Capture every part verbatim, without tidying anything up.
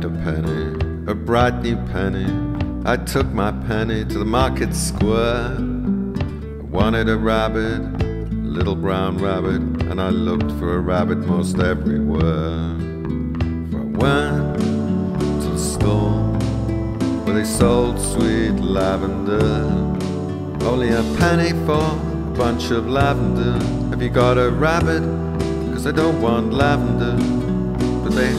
left a penny, a bright new penny. I took my penny to the market square. I wanted a rabbit, a little brown rabbit, and I looked for a rabbit most everywhere. For I went to the store where they sold sweet lavender. Only a penny for a bunch of lavender. Have you got a rabbit? 'Cause I don't want lavender. But they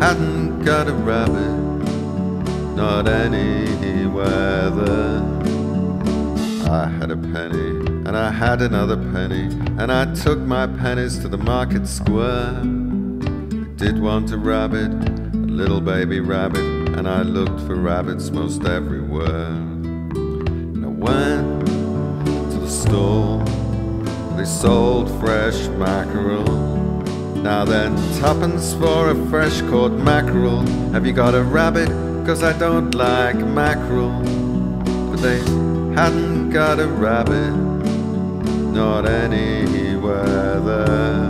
hadn't got a rabbit, not anywhere there. I had a penny, and I had another penny, and I took my pennies to the market square. I did want a rabbit, a little baby rabbit, and I looked for rabbits most everywhere. And I went to the store, they sold fresh mackerel. Now then, tuppence for a fresh caught mackerel. Have you got a rabbit? 'Cause I don't like mackerel. But they hadn't got a rabbit, not anywhere there.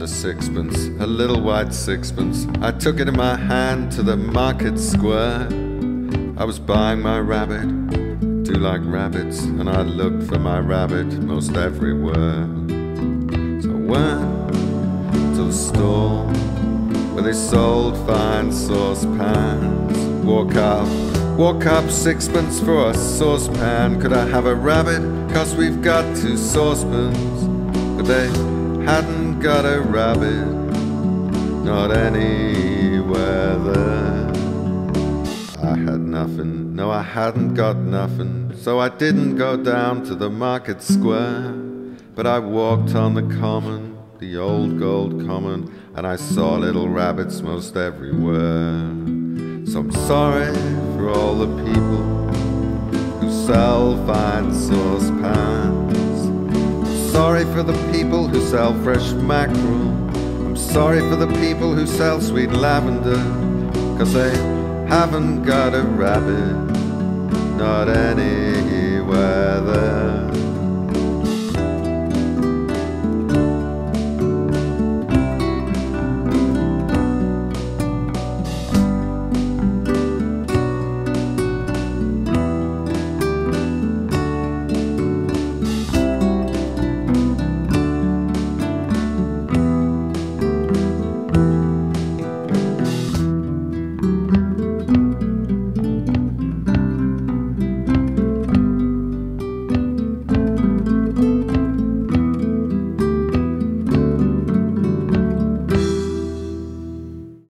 A sixpence, a little white sixpence. I took it in my hand to the market square. I was buying my rabbit, do like rabbits, and I looked for my rabbit most everywhere. So I went to the store where they sold fine saucepans. Walk up, walk up, sixpence for a saucepan. Could I have a rabbit? 'Cause we've got two saucepans. But they hadn't got a rabbit, not anywhere there. I had nothing, no I hadn't got nothing, so I didn't go down to the market square. But I walked on the common, the old gold common, and I saw little rabbits most everywhere. So I'm sorry for all the people who sell fine saucepans. I'm sorry for the people who sell fresh mackerel. I'm sorry for the people who sell sweet lavender. 'Cause they haven't got a rabbit, not anywhere there.